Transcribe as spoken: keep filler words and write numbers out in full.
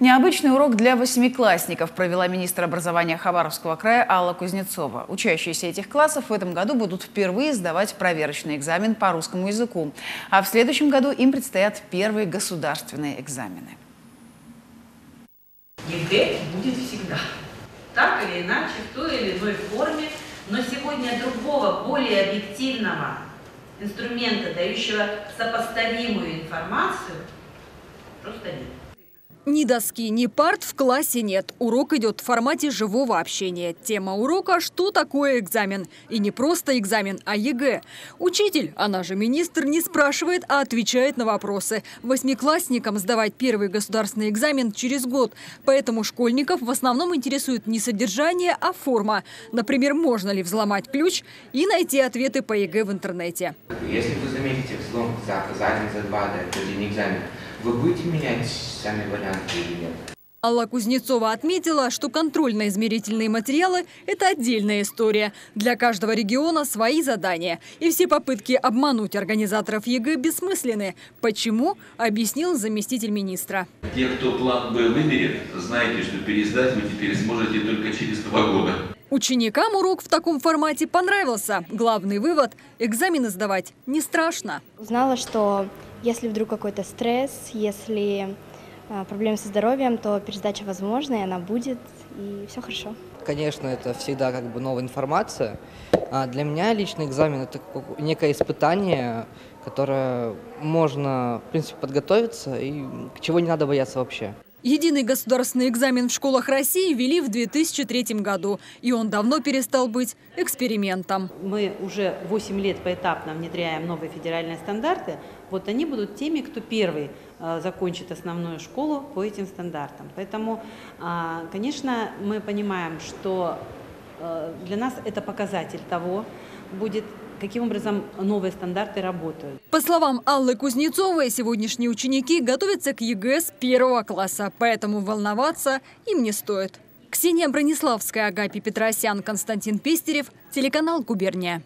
Необычный урок для восьмиклассников провела министр образования Хабаровского края Алла Кузнецова. Учащиеся этих классов в этом году будут впервые сдавать проверочный экзамен по русскому языку. А в следующем году им предстоят первые государственные экзамены. ЕГЭ будет всегда. Так или иначе, в той или иной форме, но сегодня другого, более объективного инструмента, дающего сопоставимую информацию, просто нет. Ни доски, ни парт в классе нет. Урок идет в формате живого общения. Тема урока – что такое экзамен. И не просто экзамен, а ЕГЭ. Учитель, она же министр, не спрашивает, а отвечает на вопросы. Восьмиклассникам сдавать первый государственный экзамен через год. Поэтому школьников в основном интересует не содержание, а форма. Например, можно ли взломать ключ и найти ответы по ЕГЭ в интернете. Если вы заметите взлом за один, за два, за день экзамена, вы будете менять сами варианты или нет? Алла Кузнецова отметила, что контрольно-измерительные материалы – это отдельная история. Для каждого региона свои задания. И все попытки обмануть организаторов ЕГЭ бессмысленны. Почему, объяснил заместитель министра. Те, кто план Б выберет, знаете, что пересдать вы теперь сможете только через два года. Ученикам урок в таком формате понравился. Главный вывод – экзамены сдавать не страшно. Узнала, что если вдруг какой-то стресс, если проблемы со здоровьем, то пересдача возможна, и она будет, и все хорошо. Конечно, это всегда как бы новая информация. Для меня лично экзамен – это некое испытание, которое можно, в принципе, подготовиться, и чего не надо бояться вообще. Единый государственный экзамен в школах России ввели в две тысячи третьем году. И он давно перестал быть экспериментом. Мы уже восемь лет поэтапно внедряем новые федеральные стандарты. Вот они будут теми, кто первый закончит основную школу по этим стандартам. Поэтому, конечно, мы понимаем, что для нас это показатель того, будет каким образом новые стандарты работают. По словам Аллы Кузнецовой, сегодняшние ученики готовятся к ЕГЭ с первого класса, поэтому волноваться им не стоит. Ксения Брониславская, Агапий Петросян, Константин Пестерев, телеканал «Губерния».